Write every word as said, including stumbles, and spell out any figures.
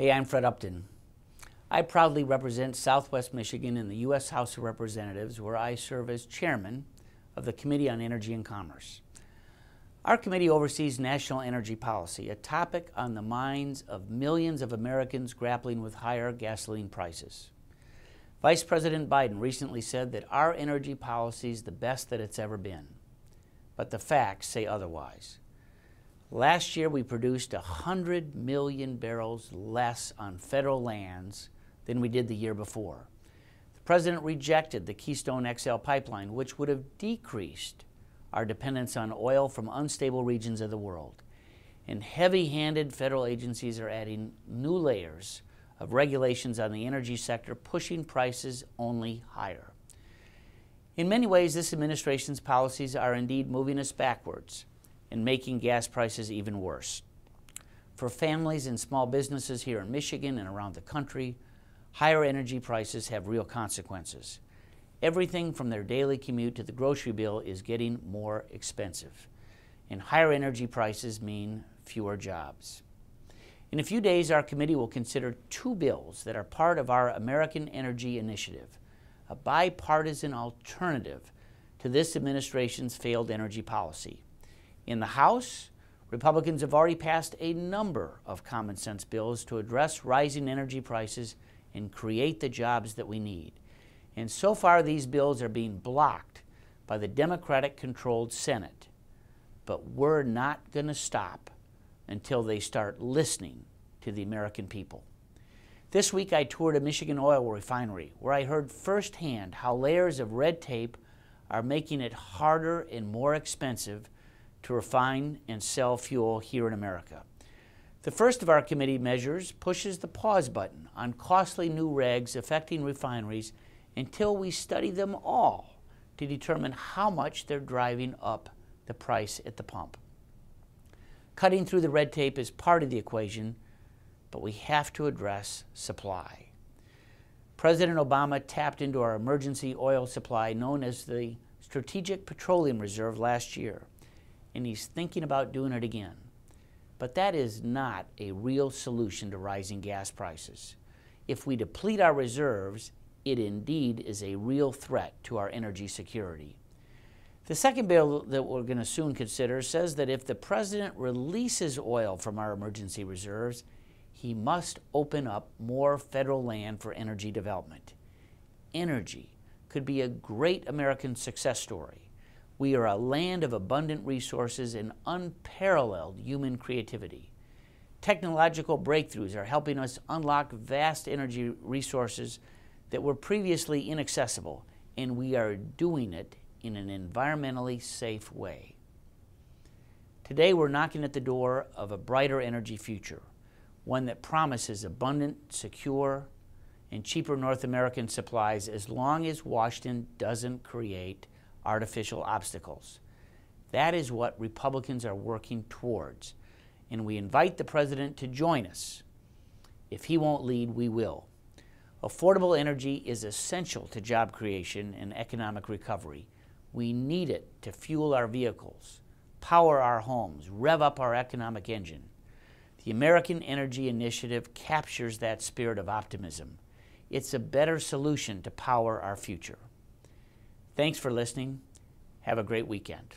Hey, I'm Fred Upton. I proudly represent Southwest Michigan in the U S House of Representatives, where I serve as chairman of the Committee on Energy and Commerce. Our committee oversees national energy policy, a topic on the minds of millions of Americans grappling with higher gasoline prices. Vice President Biden recently said that our energy policy is the best that it's ever been, but the facts say otherwise. Last year, we produced one hundred million barrels less on federal lands than we did the year before. The President rejected the Keystone X L pipeline, which would have decreased our dependence on oil from unstable regions of the world. And heavy-handed federal agencies are adding new layers of regulations on the energy sector, pushing prices only higher. In many ways, this administration's policies are indeed moving us backwards and making gas prices even worse. For families and small businesses here in Michigan and around the country, higher energy prices have real consequences. Everything from their daily commute to the grocery bill is getting more expensive, and higher energy prices mean fewer jobs. In a few days, our committee will consider two bills that are part of our American Energy Initiative, a bipartisan alternative to this administration's failed energy policy. In the House, Republicans have already passed a number of common sense bills to address rising energy prices and create the jobs that we need. And so far, these bills are being blocked by the Democratic-controlled Senate. But we're not going to stop until they start listening to the American people. This week, I toured a Michigan oil refinery where I heard firsthand how layers of red tape are making it harder and more expensive to refine and sell fuel here in America. The first of our committee measures pushes the pause button on costly new regs affecting refineries until we study them all to determine how much they're driving up the price at the pump. Cutting through the red tape is part of the equation, but we have to address supply. President Obama tapped into our emergency oil supply known as the Strategic Petroleum Reserve last year, and he's thinking about doing it again. But that is not a real solution to rising gas prices. If we deplete our reserves, it indeed is a real threat to our energy security. The second bill that we're going to soon consider says that if the President releases oil from our emergency reserves, he must open up more federal land for energy development. Energy could be a great American success story. We are a land of abundant resources and unparalleled human creativity. Technological breakthroughs are helping us unlock vast energy resources that were previously inaccessible, and we are doing it in an environmentally safe way. Today, we're knocking at the door of a brighter energy future, one that promises abundant, secure, and cheaper North American supplies as long as Washington doesn't create artificial obstacles. That is what Republicans are working towards, and we invite the President to join us. If he won't lead, we will. Affordable energy is essential to job creation and economic recovery. We need it to fuel our vehicles, power our homes, rev up our economic engine. The American Energy Initiative captures that spirit of optimism. It's a better solution to power our future. Thanks for listening. Have a great weekend.